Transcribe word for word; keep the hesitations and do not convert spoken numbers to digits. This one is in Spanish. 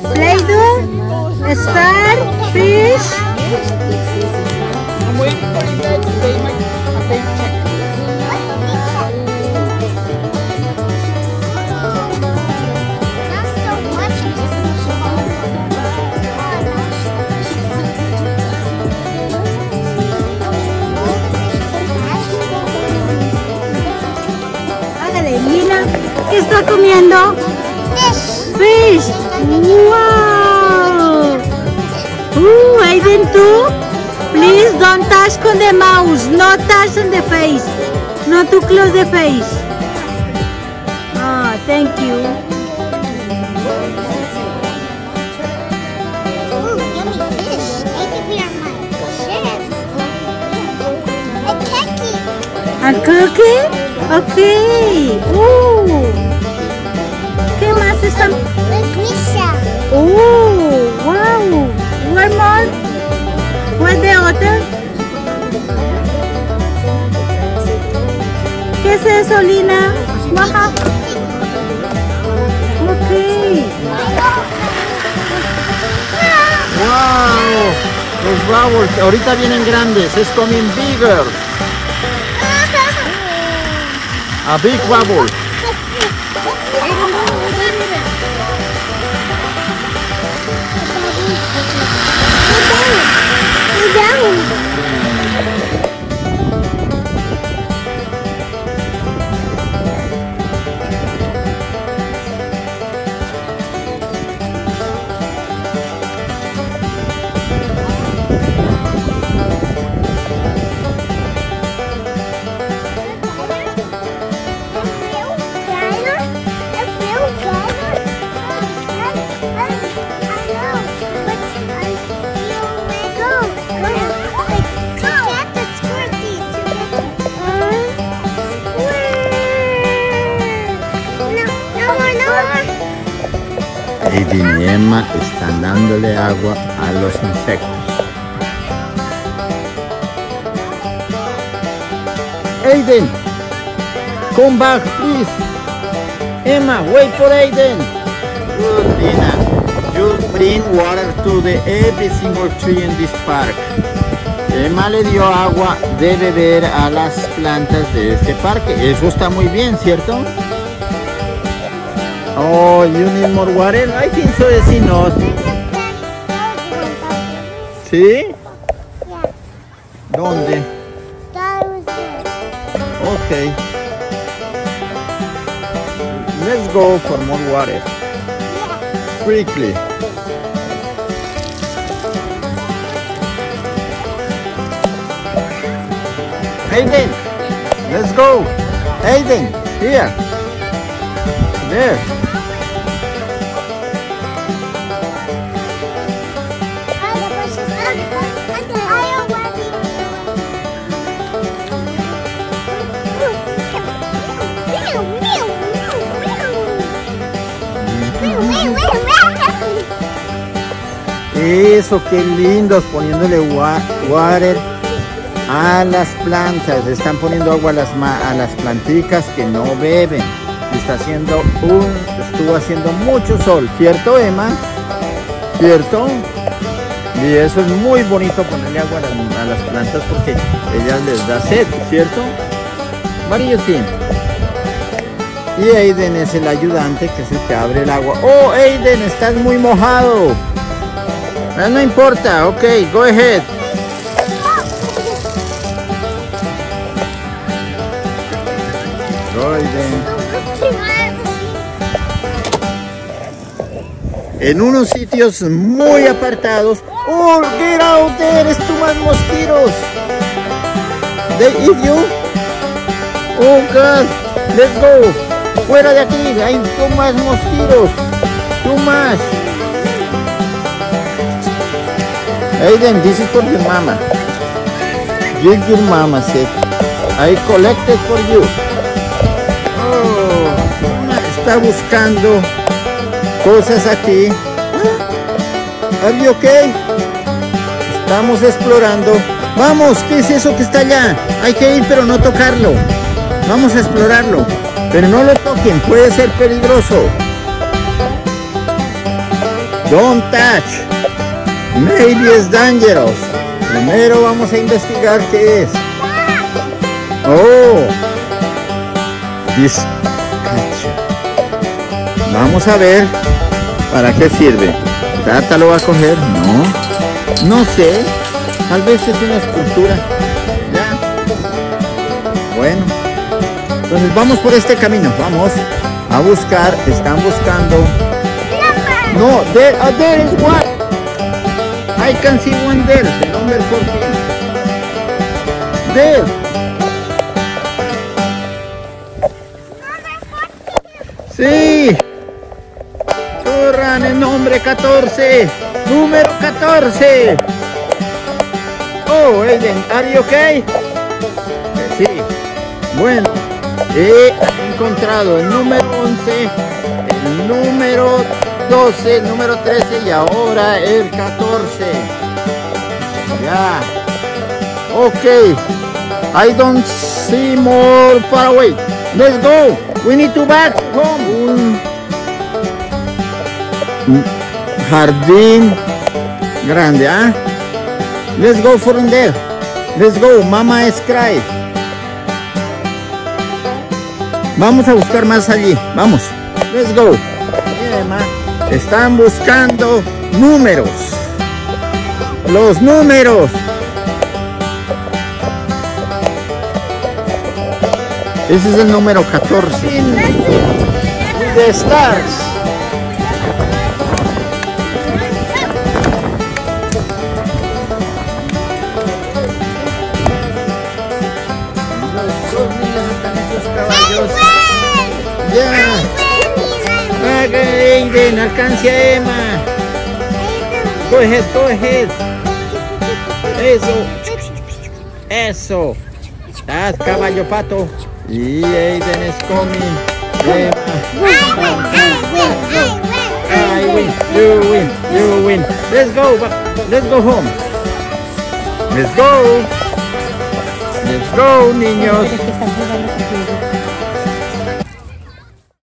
Play-Doh, Star, Fish. I'm waiting for you guys to pay my paycheck. Mira, ¿qué está comiendo? Fish. Fish. Wow. Uh, Aiden, tú, please don't touch con the mouse. No touch on the face. No too close the face. Ah, oh, thank you. Ooh, yummy fish. Thank you for your money. A cookie. A cookie. Ok, uh, ¿qué más están? Pizza. Uh, wow, one more. What the other? ¿Qué es eso, Lina? Maja. Ok. Wow, los bowls ahorita vienen grandes. Es coming bigger. A big bubble. Aiden y Emma están dándole agua a los insectos. Aiden, come back, please. Emma, wait for Aiden. Good, Lina. You bring water to the every single tree in this park. Emma le dio agua de beber a las plantas de este parque. Eso está muy bien, ¿cierto? Oh, you need more water? I think so, it's enough. ¿Sí? Yeah. ¿Dónde? That was there. Okay. Let's go for more water. Yeah. Quickly. Aiden, let's go. Aiden, here. There. Eso, qué lindos, poniéndole water a las plantas. Están poniendo agua a las, a las planticas que no beben. Está haciendo un, estuvo haciendo mucho sol, ¿cierto, Emma? ¿Cierto? Y eso es muy bonito, ponerle agua a las, a las plantas porque ellas les da sed, ¿cierto? Mariotín. Y Aiden es el ayudante que se te abre el agua. ¡Oh, Aiden, estás muy mojado! Ah, no importa, ok, go ahead. Go ahead. En unos sitios muy apartados. Oh, get out there, es tu más mosquitos. They eat you. Oh God, let's go. Fuera de aquí, hay tu más mosquitos. Tú más. Aiden, this is for your mama. Give your mama, said. I collected for you. Oh, una está buscando cosas aquí. Are you okay? Estamos explorando. Vamos, ¿qué es eso que está allá? Hay que ir, pero no tocarlo. Vamos a explorarlo. Pero no lo toquen, puede ser peligroso. Don't touch. Maybe it's dangerous. Primero vamos a investigar qué es. Oh. This catch. Vamos a ver para qué sirve. Tata lo va a coger. No. No sé. Tal vez es una escultura. Ya. Bueno. Entonces vamos por este camino. Vamos a buscar. Están buscando. No, there, oh, there is one. I can see one there, the number fourteen. There. Number fourteen. Sí. Corran el nombre catorce. Número catorce. Oh, Aiden, are you okay? Sí. Bueno, he encontrado el número once, el número doce, el número trece y ahora el catorce. Ya. Ok. I don't see more far away. Let's go. We need to back home. Un jardín grande, ¿ah? ¿eh? Let's go from there. Let's go. Mama is crying. Vamos a buscar más allí. Vamos. Let's go. Yeah, ma. Están buscando números. Los números. Ese es el número catorce. The stars. Los dos niños están en sus caballos. Ya. Yeah. Aiden, alcance a Emma. Go ahead, go ahead. Eso. Eso. Haz caballo pato. Y Aiden es coming. Emma. I win, you win, you win. Let's go, let's go home. Let's go. Let's go, niños.